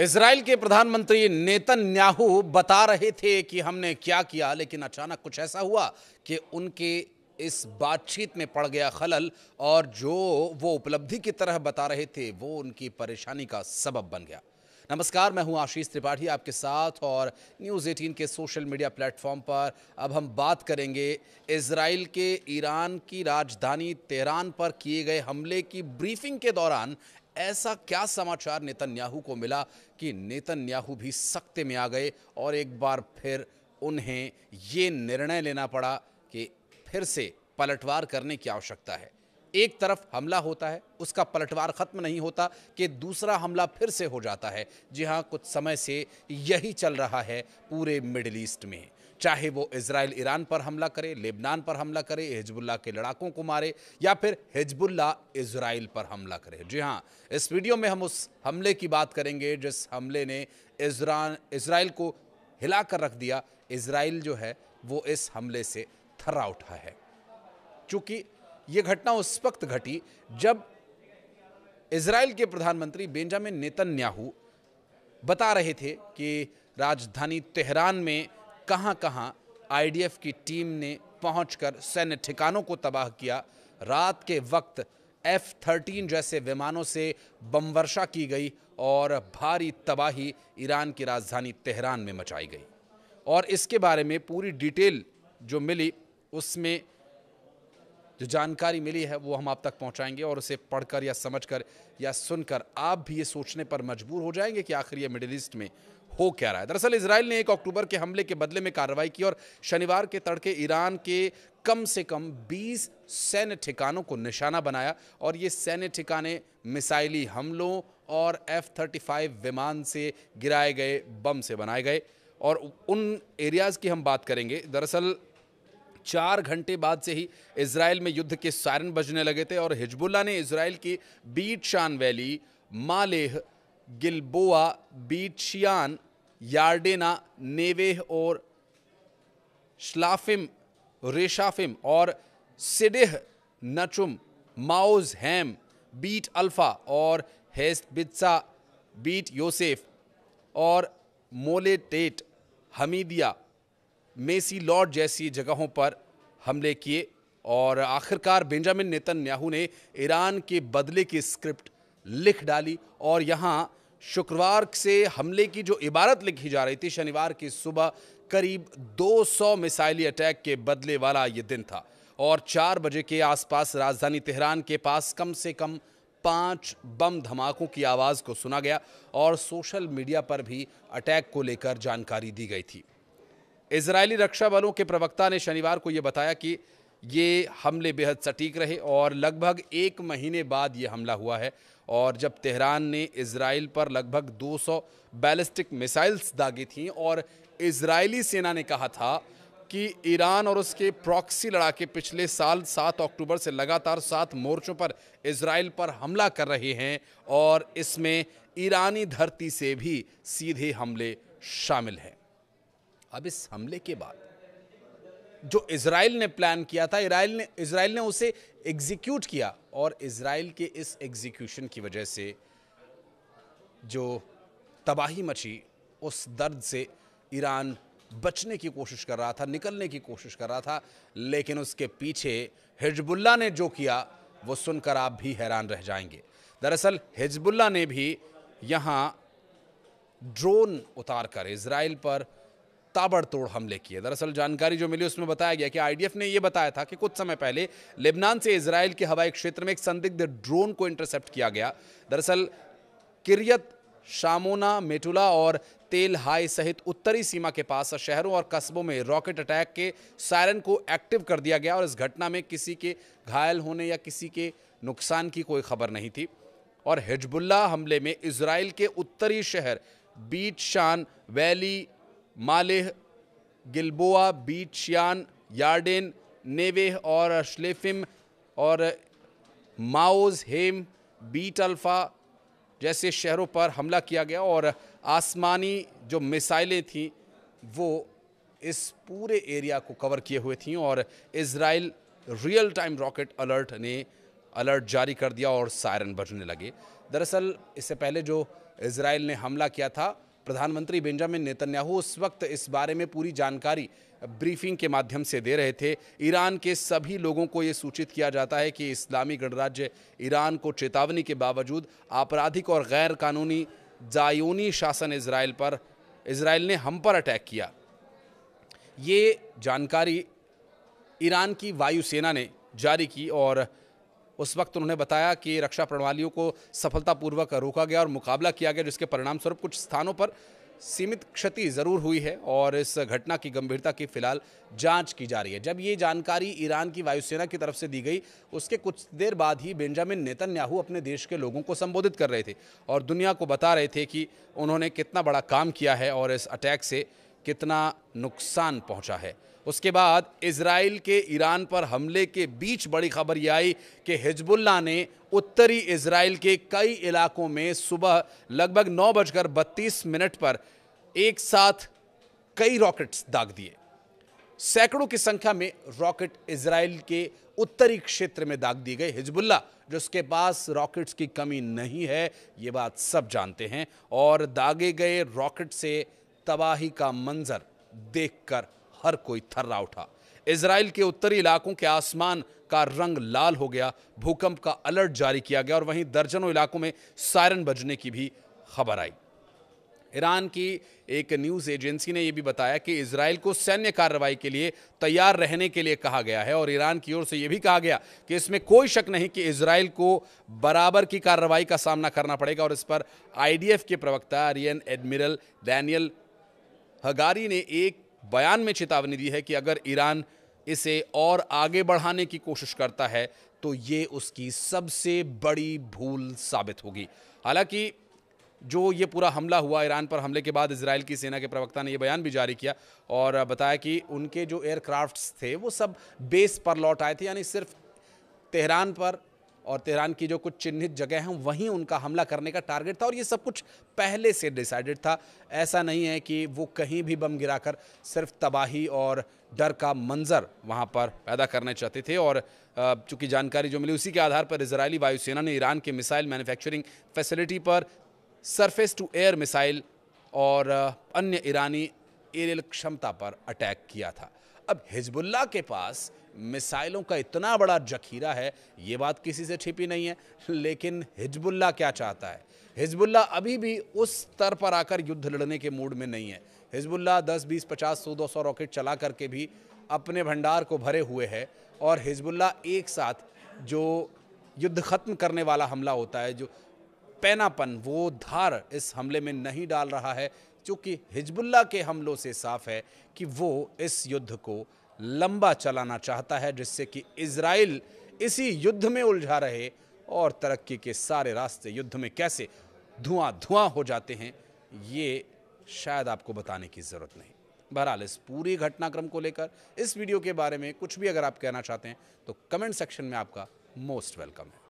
Israel के प्रधानमंत्री Netanyahu बता रहे थे कि हमने क्या किया, लेकिन अचानक कुछ ऐसा हुआ कि उनके इस बातचीत में पड़ गया खलल और जो वो उपलब्धि की तरह बता रहे थे वो उनकी परेशानी का सबब बन गया। नमस्कार, मैं हूं आशीष त्रिपाठी आपके साथ और न्यूज़ 18 के सोशल मीडिया प्लेटफॉर्म पर। अब हम बात करेंगे इजराइल के ईरान की राजधानी तेहरान पर किए गए हमले की ब्रीफिंग के दौरान ऐसा क्या समाचार नेतन्याहू को मिला कि नेतन्याहू भी सख्ते में आ गए और एक बार फिर उन्हें ये निर्णय लेना पड़ा कि फिर से पलटवार करने की आवश्यकता है। एक तरफ हमला होता है, उसका पलटवार खत्म नहीं होता कि दूसरा हमला फिर से हो जाता है। जी हाँ, कुछ समय से यही चल रहा है पूरे मिडिल ईस्ट में, चाहे वो इजराइल ईरान पर हमला करे, लेबनान पर हमला करे, हिजबुल्ला के लड़ाकों को मारे या फिर हिजबुल्ला इजराइल पर हमला करे। जी हाँ, इस वीडियो में हम उस हमले की बात करेंगे जिस हमले ने इजराइल को हिला कर रख दिया। इजराइल जो है वो इस हमले से थर्रा उठा है। चूँकि ये घटना उस वक्त घटी जब इजराइल के प्रधानमंत्री बेंजामिन नेतन्याहू बता रहे थे कि राजधानी तेहरान में कहां कहां आईडीएफ की टीम ने पहुंचकर सैन्य ठिकानों को तबाह किया। रात के वक्त F-13 जैसे विमानों से बमवर्षा की गई और भारी तबाही ईरान की राजधानी तेहरान में मचाई गई। और इसके बारे में पूरी डिटेल जो मिली, उसमें जो जानकारी मिली है वो हम आप तक पहुंचाएंगे और उसे पढ़कर या समझकर या सुनकर आप भी ये सोचने पर मजबूर हो जाएंगे कि आखिर ये मिडिल ईस्ट में हो क्या रहा है। दरअसल इजराइल ने 1 अक्टूबर के हमले के बदले में कार्रवाई की और शनिवार के तड़के ईरान के कम से कम 20 सैन्य ठिकानों को निशाना बनाया और ये सैन्य ठिकाने मिसाइली हमलों और F-35 विमान से गिराए गए बम से बनाए गए। और उन एरियाज़ की हम बात करेंगे। दरअसल 4 घंटे बाद से ही इजराइल में युद्ध के सायरन बजने लगे थे और हिजबुल्ला ने इजराइल की Beit Shean valley, Maleh, Gilboa, Beit Shean, Yardena, Neveh और श्लाफिम, रेशाफिम और सिडेह नचुम, माउज हैम, बीट अल्फा और हेस्ट बित्सा, बीट योसेफ और मोलेटेट, हमीदिया, मेसी लॉर्ड जैसी जगहों पर हमले किए। और आखिरकार बेंजामिन नेतन्याहू ने ईरान के बदले की स्क्रिप्ट लिख डाली और यहाँ शुक्रवार से हमले की जो इबारत लिखी जा रही थी, शनिवार की सुबह करीब 200 मिसाइली अटैक के बदले वाला ये दिन था। और 4 बजे के आसपास राजधानी तेहरान के पास कम से कम 5 बम धमाकों की आवाज़ को सुना गया और सोशल मीडिया पर भी अटैक को लेकर जानकारी दी गई थी। इजरायली रक्षा बलों के प्रवक्ता ने शनिवार को ये बताया कि ये हमले बेहद सटीक रहे और लगभग 1 महीने बाद ये हमला हुआ है। और जब तेहरान ने इजराइल पर लगभग 200 बैलिस्टिक मिसाइल्स दागी थीं और इजरायली सेना ने कहा था कि ईरान और उसके प्रॉक्सी लड़ाके पिछले साल 7 अक्टूबर से लगातार 7 मोर्चों पर इजराइल पर हमला कर रहे हैं और इसमें ईरानी धरती से भी सीधे हमले शामिल हैं। अब इस हमले के बाद जो इजराइल ने प्लान किया था, इजराइल ने उसे एग्जीक्यूट किया और इजराइल के इस एग्जीक्यूशन की वजह से जो तबाही मची, उस दर्द से ईरान बचने की कोशिश कर रहा था, निकलने की कोशिश कर रहा था, लेकिन उसके पीछे हिजबुल्ला ने जो किया वो सुनकर आप भी हैरान रह जाएंगे। दरअसल हिजबुल्ला ने भी यहाँ ड्रोन उतार कर इजराइल पर ताबड़तोड़ हमले किए। दरअसल जानकारी जो मिली उसमें बताया गया कि आईडीएफ ने यह बताया था कि कुछ समय पहले लेबनान से इजराइल के हवाई क्षेत्र में एक संदिग्ध ड्रोन को इंटरसेप्ट किया गया। दरअसल किरियत शामोना, मेटुला और तेल हाई सहित उत्तरी सीमा के पास शहरों और कस्बों में रॉकेट अटैक के सायरन को एक्टिव कर दिया गया और इस घटना में किसी के घायल होने या किसी के नुकसान की कोई खबर नहीं थी। और हिजबुल्ला हमले में इजराइल के उत्तरी शहर Beit Shean valley, Maleh, Gilboa, Beit Shean, Yarden, Neveh और श्लेफिम और माओज हेम, बीट अल्फा जैसे शहरों पर हमला किया गया और आसमानी जो मिसाइलें थीं वो इस पूरे एरिया को कवर किए हुए थीं। और Israel real time rocket alert ने अलर्ट जारी कर दिया और सायरन बजने लगे। दरअसल इससे पहले जो इजराइल ने हमला किया था। प्रधानमंत्री बेंजामिन नेतन्याहू उस वक्त इस बारे में पूरी जानकारी ब्रीफिंग के माध्यम से दे रहे थे। ईरान के सभी लोगों को ये सूचित किया जाता है कि इस्लामी गणराज्य ईरान को चेतावनी के बावजूद आपराधिक और गैर कानूनी जायोनी शासन इजराइल ने हम पर अटैक किया। ये जानकारी ईरान की वायुसेना ने जारी की और उस वक्त उन्होंने बताया कि रक्षा प्रणालियों को सफलतापूर्वक रोका गया और मुकाबला किया गया, जिसके परिणामस्वरूप कुछ स्थानों पर सीमित क्षति ज़रूर हुई है और इस घटना की गंभीरता की फिलहाल जांच की जा रही है। जब ये जानकारी ईरान की वायुसेना की तरफ से दी गई, उसके कुछ देर बाद ही बेंजामिन नेतन्याहू अपने देश के लोगों को संबोधित कर रहे थे और दुनिया को बता रहे थे कि उन्होंने कितना बड़ा काम किया है और इस अटैक से कितना नुकसान पहुंचा है। उसके बाद इजराइल के ईरान पर हमले के बीच बड़ी खबर यह आई कि हिजबुल्ला ने उत्तरी इजराइल के कई इलाकों में सुबह लगभग 9:32 पर एक साथ कई रॉकेट्स दाग दिए। सैकड़ों की संख्या में रॉकेट इजराइल के उत्तरी क्षेत्र में दाग दिए गए। हिजबुल्ला, जिसके पास रॉकेट्स की कमी नहीं है, ये बात सब जानते हैं, और दागे गए रॉकेट से तबाही का मंजर देखकर हर कोई थर्रा उठा। इजराइल के उत्तरी इलाकों के आसमान का रंग लाल हो गया। भूकंप का अलर्ट जारी किया गया और वहीं दर्जनों इलाकों में सायरन बजने की भी खबर आई। ईरान की एक न्यूज़ एजेंसी ने यह भी बताया कि इजराइल को सैन्य कार्रवाई के लिए तैयार रहने के लिए कहा गया है और ईरान की ओर से यह भी कहा गया कि इसमें कोई शक नहीं कि इजराइल को बराबर की कार्रवाई का सामना करना पड़ेगा। और इस पर आईडीएफ के प्रवक्ता रियन एडमिरल डैनियल हगारी ने एक बयान में चेतावनी दी है कि अगर ईरान इसे और आगे बढ़ाने की कोशिश करता है तो ये उसकी सबसे बड़ी भूल साबित होगी। हालांकि जो ये पूरा हमला हुआ, ईरान पर हमले के बाद इजराइल की सेना के प्रवक्ता ने ये बयान भी जारी किया और बताया कि उनके जो एयरक्राफ्ट्स थे वो सब बेस पर लौट आए थे, यानी सिर्फ तेहरान पर और तेहरान की जो कुछ चिन्हित जगह हैं वहीं उनका हमला करने का टारगेट था और ये सब कुछ पहले से डिसाइडेड था। ऐसा नहीं है कि वो कहीं भी बम गिराकर सिर्फ तबाही और डर का मंजर वहां पर पैदा करना चाहते थे। और चूंकि जानकारी जो मिली उसी के आधार पर इजरायली वायुसेना ने ईरान के मिसाइल मैन्युफैक्चरिंग फैसिलिटी पर सरफेस टू एयर मिसाइल और अन्य ईरानी एरियल क्षमता पर अटैक किया था। अब हिजबुल्ला के पास मिसाइलों का इतना बड़ा जखीरा है, ये बात किसी से छिपी नहीं है, लेकिन हिजबुल्ला क्या चाहता है? हिजबुल्ला अभी भी उस स्तर पर आकर युद्ध लड़ने के मूड में नहीं है। हिजबुल्ला 10, 20, 50, 100, 200 रॉकेट चला करके भी अपने भंडार को भरे हुए है और हिजबुल्ला एक साथ जो युद्ध खत्म करने वाला हमला होता है, जो पैनापन, वो धार इस हमले में नहीं डाल रहा है। चूँकि हिजबुल्ला के हमलों से साफ है कि वो इस युद्ध को लंबा चलाना चाहता है, जिससे कि इजराइल इसी युद्ध में उलझा रहे और तरक्की के सारे रास्ते युद्ध में कैसे धुआं हो जाते हैं ये शायद आपको बताने की ज़रूरत नहीं। बहरहाल, इस पूरी घटनाक्रम को लेकर, इस वीडियो के बारे में कुछ भी अगर आप कहना चाहते हैं तो कमेंट सेक्शन में आपका मोस्ट वेलकम है।